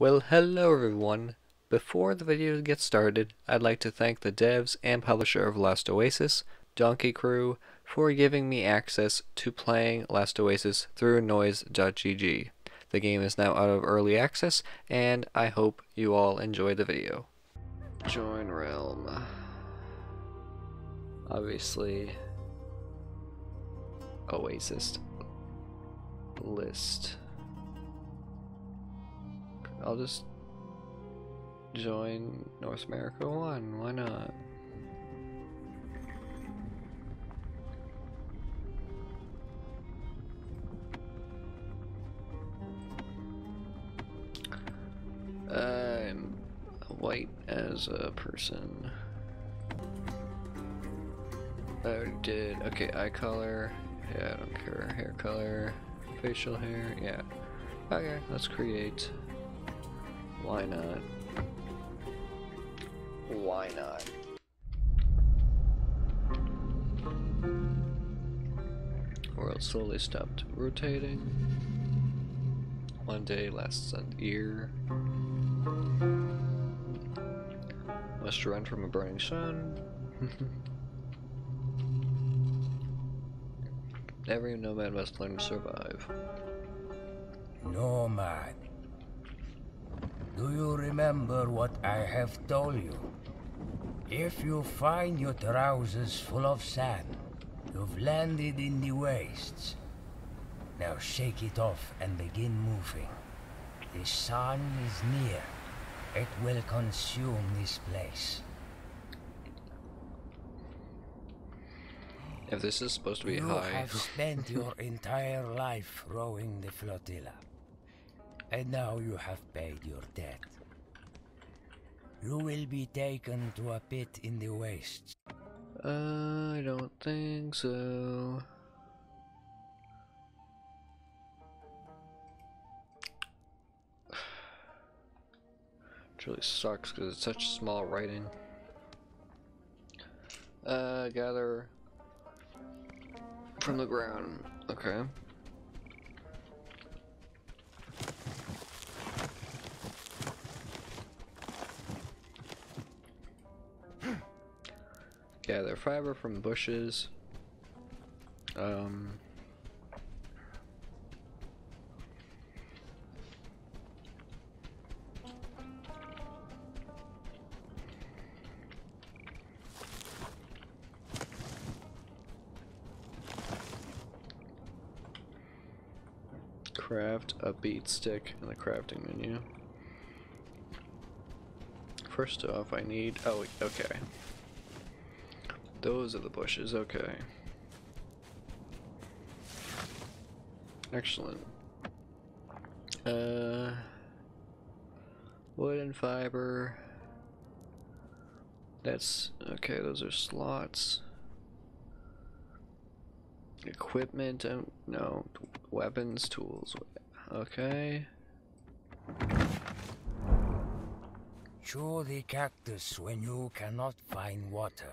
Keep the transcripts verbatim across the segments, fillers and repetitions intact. Well, hello everyone. Before the video gets started, I'd like to thank the devs and publisher of Last Oasis, Donkey Crew, for giving me access to playing Last Oasis through noise dot G G. The game is now out of early access, and I hope you all enjoy the video. Join Realm. Obviously, Oasis list. I'll just join North America one, why not? I'm white as a person. I did, okay, eye color, yeah, I don't care, hair color, facial hair, yeah. Okay, let's create. Why not? Why not? World slowly stopped rotating. One day lasts an year. Must run from a burning sun. Every nomad must learn to survive. Nomad. Do you remember what I have told you? If you find your trousers full of sand, you've landed in the wastes. Now shake it off and begin moving. The sun is near. It will consume this place. If this is supposed to be high... You have spent your entire life rowing the flotilla. And now you have paid your debt. You will be taken to a pit in the wastes. Uh, I don't think so. It really sucks because it's such small writing. Uh, gather from the ground. Okay. Gather fiber from bushes. Um, craft a bead stick in the crafting menu. First off, I need. Oh, okay. Those are the bushes, okay. Excellent. Uh, wood and fiber. That's, okay, those are slots. Equipment, um, no, weapons, tools, okay. Chew the cactus when you cannot find water.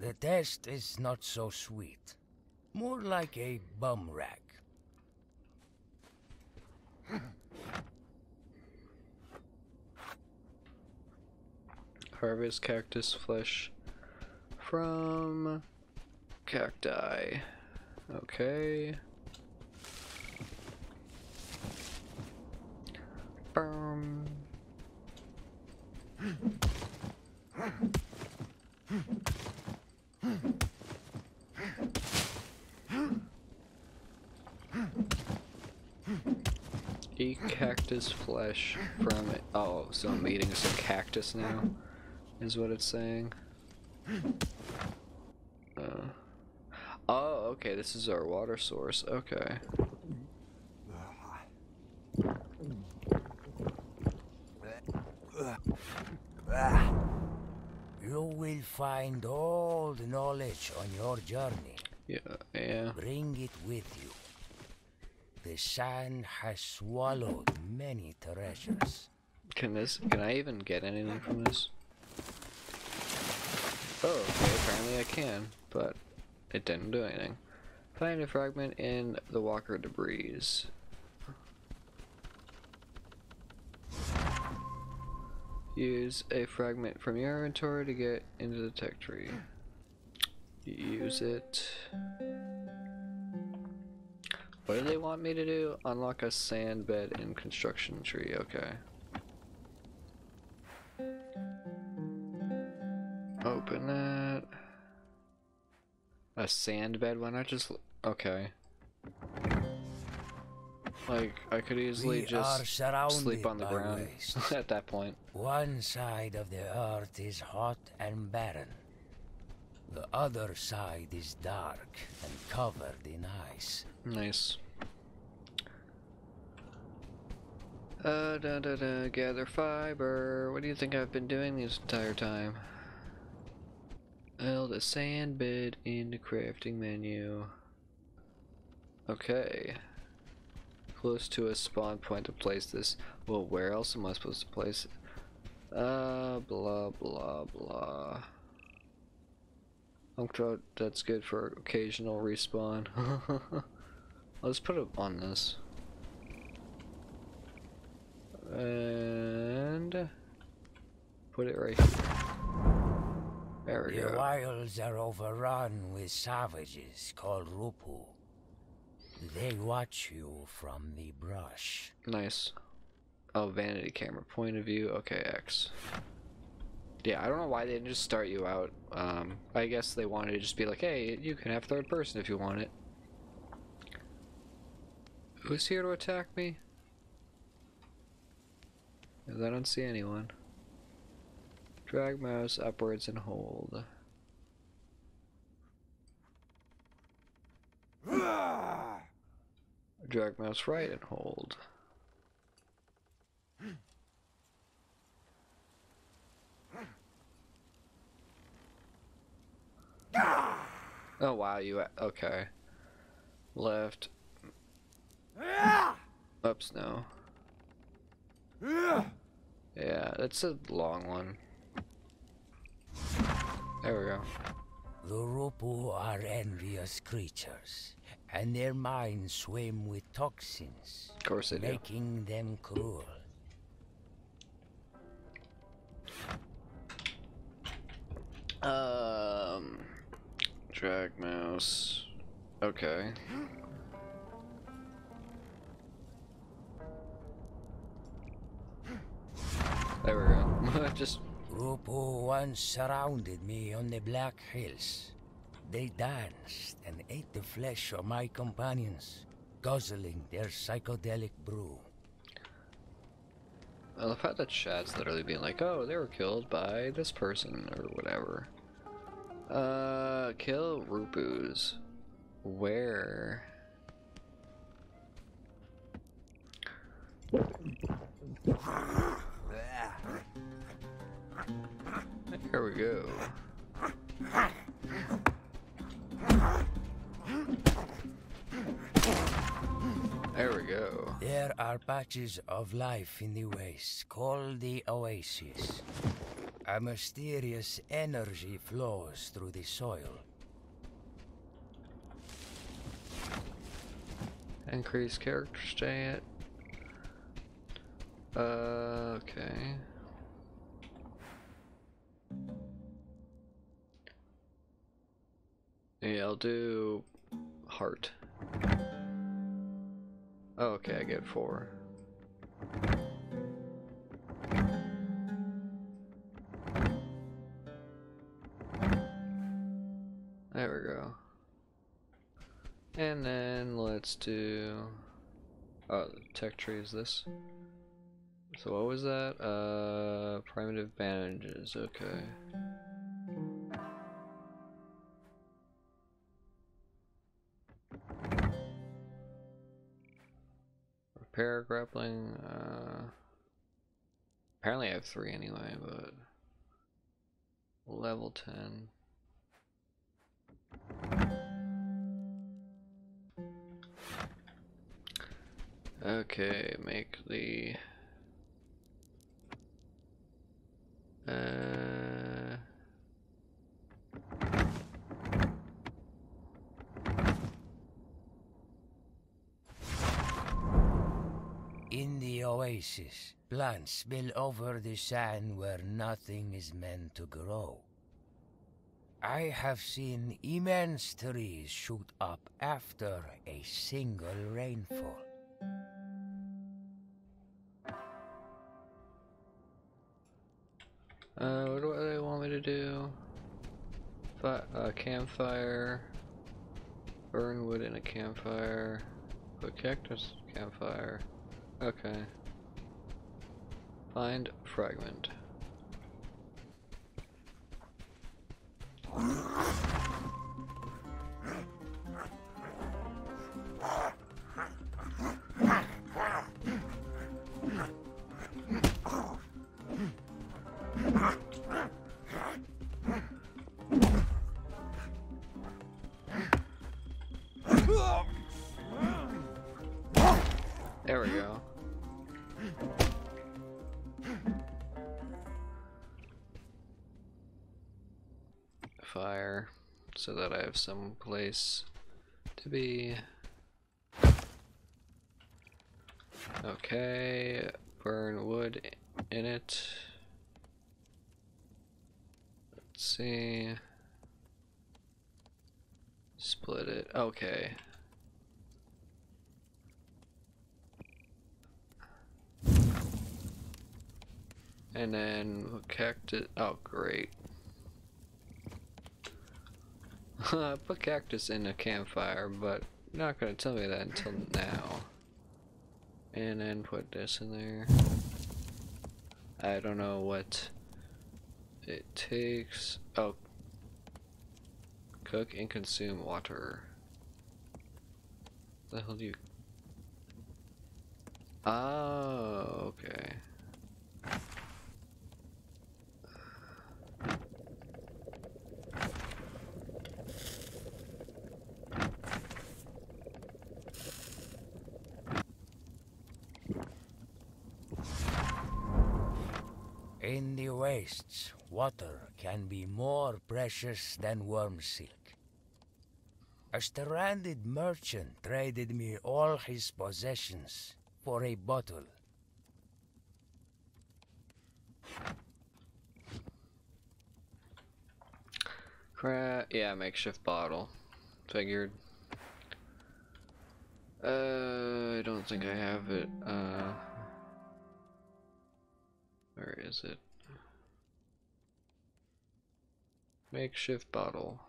The taste is not so sweet, more like a bum rag. Harvest cactus flesh from cacti. Okay. Boom. Eat cactus flesh from it. Oh, so I'm eating some cactus now, is what it's saying. Uh, oh, okay, this is our water source. Okay. You will find all the knowledge on your journey. Yeah, yeah. Bring it with you. The sand has swallowed many treasures. Can this? Can I even get anything from this? Oh, okay, apparently I can, but it didn't do anything. Find a fragment in the Walker debris. Use a fragment from your inventory to get into the tech tree. You use it. What do they want me to do? Unlock a sand bed and construction tree. Okay. Open that. A sand bed? Why not just... Okay. Like, I could easily we just sleep on the ground at that point. One side of the earth is hot and barren. The other side is dark and covered in ice. Nice. Uh, da da da, gather fiber. What do you think I've been doing this entire time? Build a sand bed in the crafting menu. Okay. Close to a spawn point to place this. Well, where else am I supposed to place it? Uh, blah, blah, blah. I'm sure that's good for occasional respawn. Let's put it on this. And... put it right here. There we go. The wilds are overrun with savages called Rupu. They watch you from the brush. Nice. Oh, vanity camera point of view. Okay, X. Yeah, I don't know why they didn't just start you out. Um, I guess they wanted to just be like, hey, you can have third person if you want it. Who's here to attack me? Because I don't see anyone. Drag mouse upwards and hold. Drag mouse right and hold. Oh wow, you okay. Left. Oops, no. Yeah, that's a long one. There we go. The Rupu are envious creatures, and their minds swim with toxins, of course they making do. them cruel. Um, drag mouse. Okay. There we go. Just. Rupu once surrounded me on the Black Hills. They danced and ate the flesh of my companions, guzzling their psychedelic brew. I love how that chat's literally being like, oh, they were killed by this person or whatever. Uh, kill Rupus. Where? There we go. There we go. There are patches of life in the waste called the Oasis. A mysterious energy flows through the soil. Increase character stat. Uh, okay. Yeah, I'll do heart. Oh, okay, I get four. There we go. And then let's do... oh, the tech tree is this. So what was that? Uh, primitive bandages, okay. Repair, grappling, uh... apparently I have three anyway, but... level ten. Okay, make the... Uh... In the oasis, plants spill over the sand where nothing is meant to grow. I have seen immense trees shoot up after a single rainfall. Uh, what do they want me to do? Fi uh, campfire. Burn wood in a campfire. Put cactus in a campfire. Okay. Find fragment. There we go. Fire, so that I have some place to be. Okay, burn wood in it. Let's see. Split it. Okay. And then cactus. Oh, great. I put cactus in a campfire, but you're not going to tell me that until now. And then put this in there. I don't know what it takes. Oh. Cook and consume water. The hell do you. Oh, okay. In the wastes, water can be more precious than worm silk. A stranded merchant traded me all his possessions for a bottle. Crap, yeah, makeshift bottle. Figured. Uh, I don't think I have it. Uh, where is it? Makeshift bottle.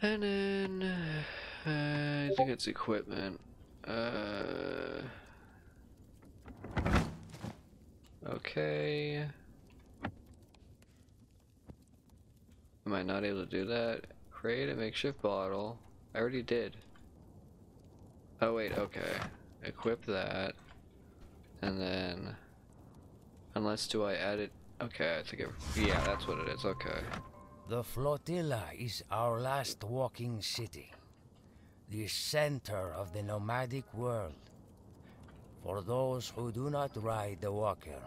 And then uh, I think it's equipment. Uh, okay. Am I not able to do that? Create a makeshift bottle. I already did. Oh wait, okay. Equip that. And then... Unless do I add it? Okay, I think it... Yeah, that's what it is, okay. The flotilla is our last walking city. The center of the nomadic world. For those who do not ride the walker,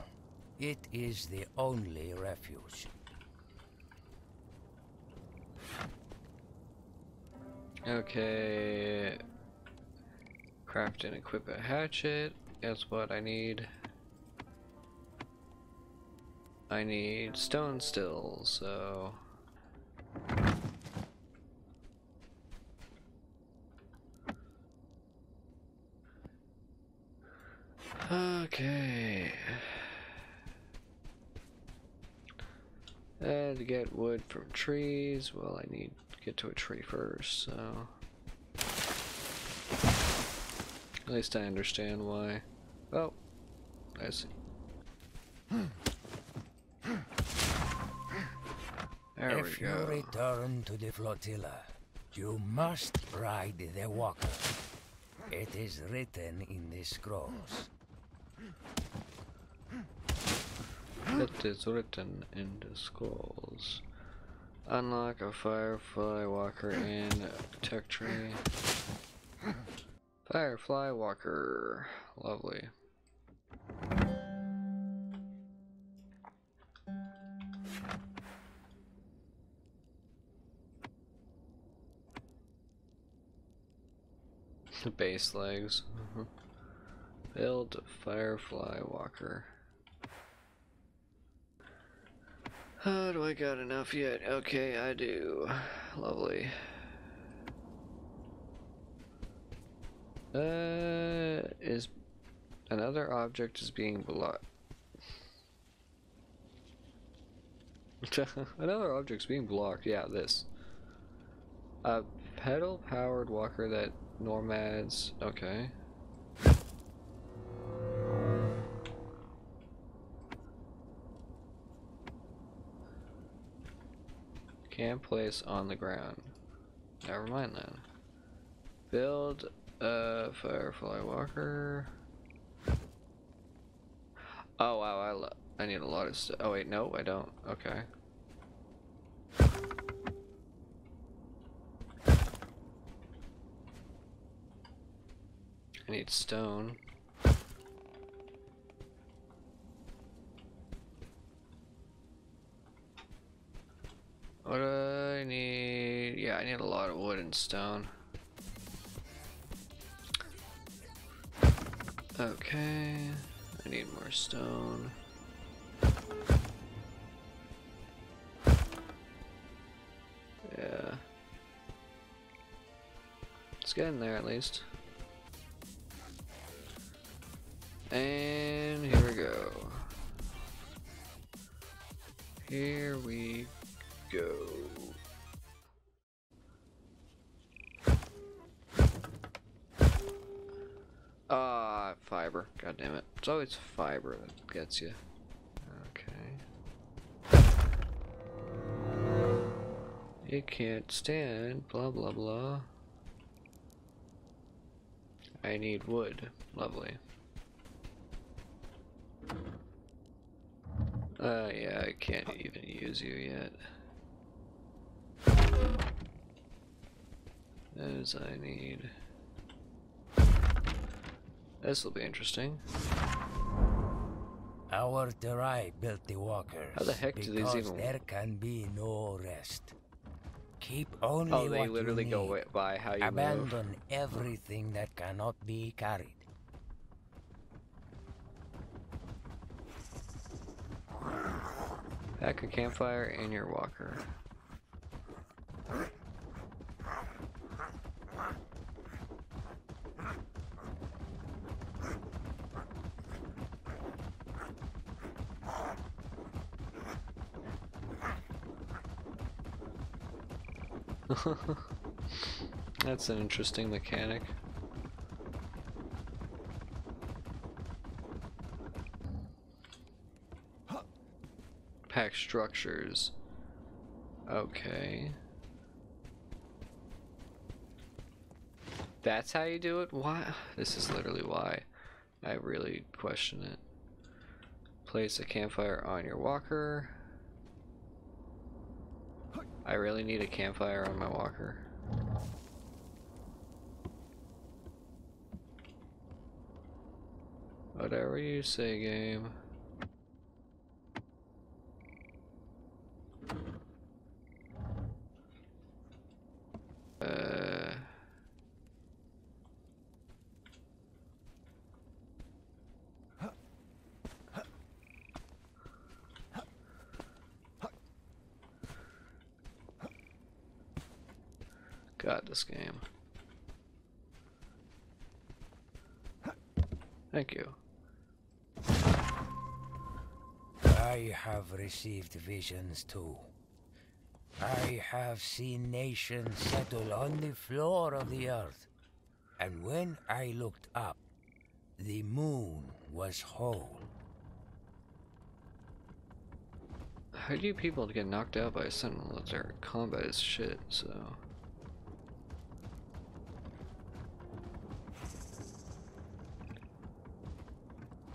it is the only refuge. Okay, craft and equip a hatchet. That's what I need. I need stone still, so okay. And to get wood from trees, well, I need to get to a tree first, so... At least I understand why. Oh, I see. There we go. If you return to the flotilla, you must ride the walker. It is written in the scrolls. It is written in the scrolls. Unlock a Firefly Walker and a tech tree. Firefly Walker. Lovely. The base legs. Uh-huh. Build Firefly Walker. How do I got enough yet? Okay, I do. Lovely. Uh, is another object is being blocked. Another object's being blocked. Yeah, this. A pedal-powered walker that nomads. Okay. Can place on the ground. Never mind then. Build a Firefly Walker. Oh wow, I lo I need a lot of stuff. Oh wait, no, I don't. Okay. I need stone. What do I need? Yeah, I need a lot of wood and stone. Okay, I need more stone. Yeah. It's getting there at least. And here we go. Here we go. Go. Ah, uh, fiber. God damn it. It's always fiber that gets you. Okay. You can't stand. Blah, blah, blah. I need wood. Lovely. Uh, yeah, I can't even use you yet. As I need. This will be interesting. Our Terai built the walkers. How the heck do these even? There can be no rest. Keep only oh, they what literally you go need. By how you abandon move. Everything that cannot be carried. Pack a campfire in your walker. That's an interesting mechanic. Pack structures. Okay. That's how you do it? Why? This is literally why I really question it. Place a campfire on your walker. I really need a campfire on my walker. Whatever you say, game. Uh, God, this game. Thank you. I have received visions too. I have seen nations settle on the floor of the earth, and when I looked up, the moon was whole. How do people get knocked out by a sentinel? Their combat is shit, so...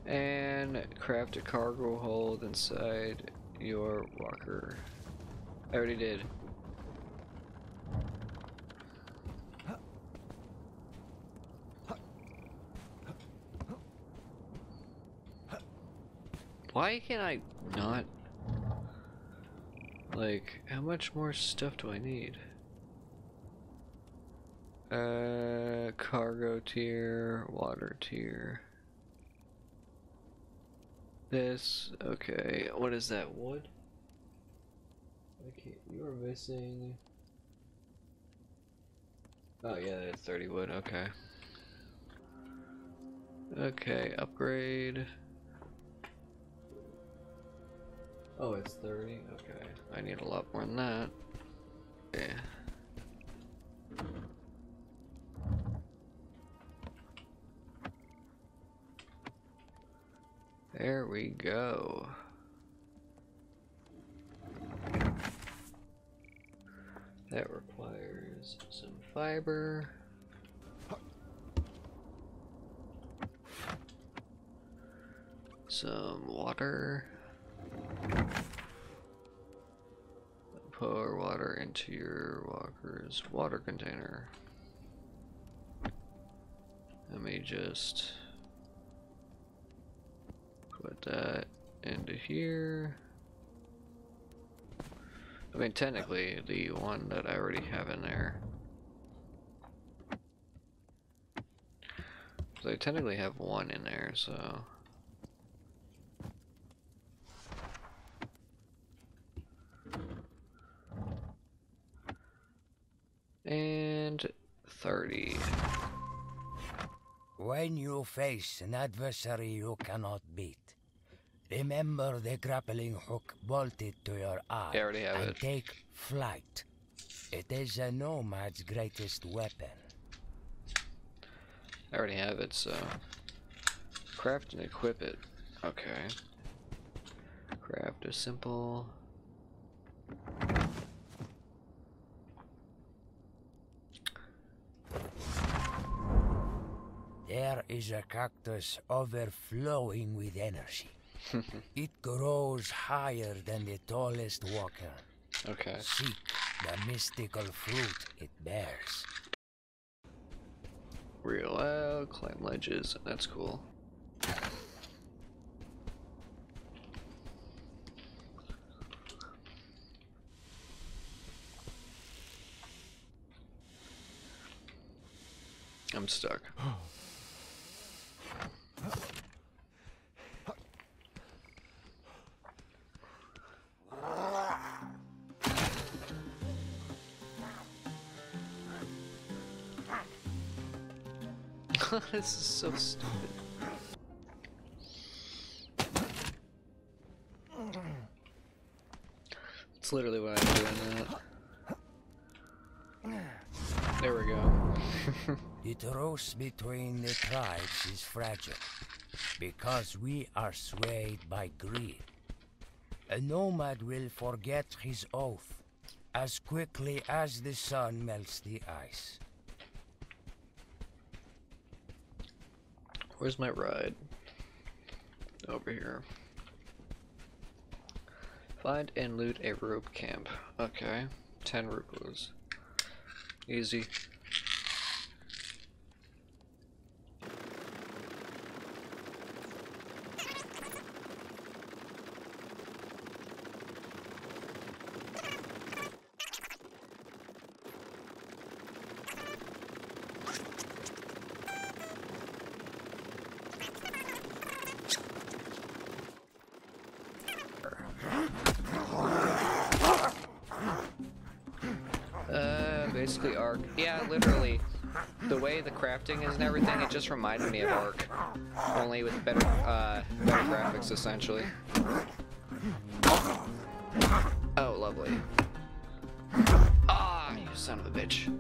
And craft a cargo hold inside your walker. I already did. Why can I not? Like, how much more stuff do I need? Uh, cargo tier, water tier. This, okay. What is that, wood? Okay, you are missing. Oh yeah, that's thirty wood, okay. Okay, upgrade. Oh, it's thirty? Okay. I need a lot more than that. Yeah. There we go. That requires some fiber. Some water. Pour water into your walker's water container. Let me just put that into here. I mean, technically, the one that I already have in there. So I technically have one in there, so. And thirty. When you face an adversary you cannot beat, remember the grappling hook bolted to your eye. I already have and it. Take flight. It is a nomad's greatest weapon. I already have it, so craft and equip it. Okay. Craft is simple. There is a cactus overflowing with energy. It grows higher than the tallest walker. Okay. Seek the mystical fruit it bears. Real loud, climb ledges, that's cool. I'm stuck. This is so stupid. It's literally why I'm doing that. There we go. The truce between the tribes is fragile because we are swayed by greed. A nomad will forget his oath as quickly as the sun melts the ice. Where's my ride? Over here. Find and loot a rope camp. Okay. ten rupees. Easy. Basically Ark. Yeah, literally. The way the crafting is and everything, it just reminded me of Ark. Only with better, uh, better graphics, essentially. Oh, lovely. Ah, you son of a bitch.